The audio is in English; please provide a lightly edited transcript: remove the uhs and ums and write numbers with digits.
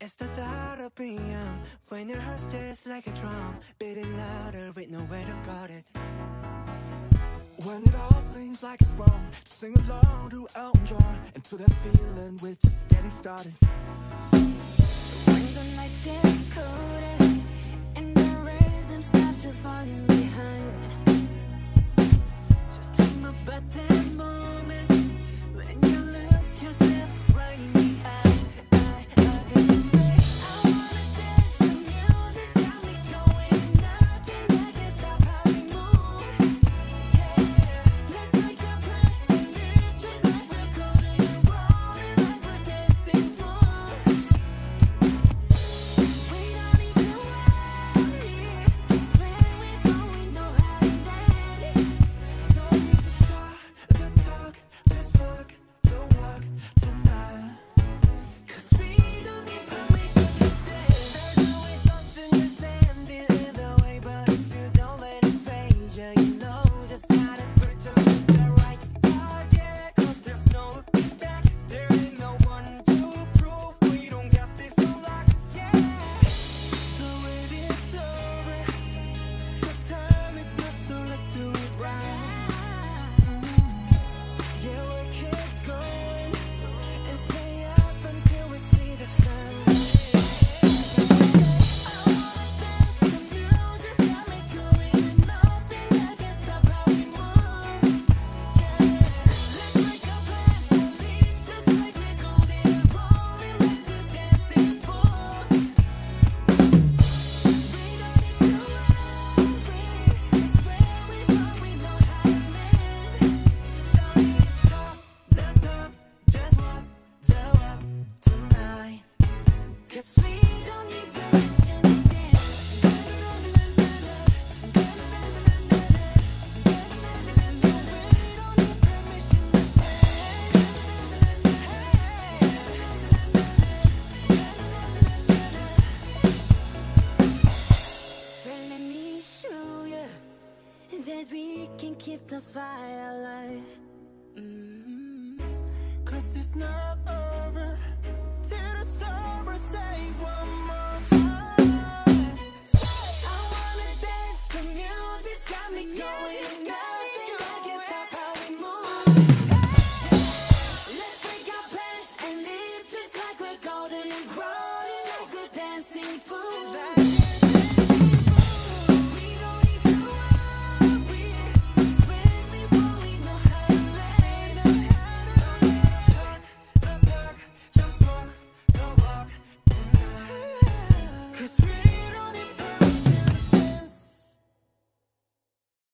It's the thought of being young, when your heart's just like a drum, beating louder with nowhere to guard it. When it all seems like it's wrong, sing along to Elm Jarn, and to that feeling we're just getting started. When the nights get colder, and the rhythm's got you falling behind, just dream about that moment, when you look yourself right in the eye. We can keep the fire alive. 'Cause it's not over till the summer, say one more.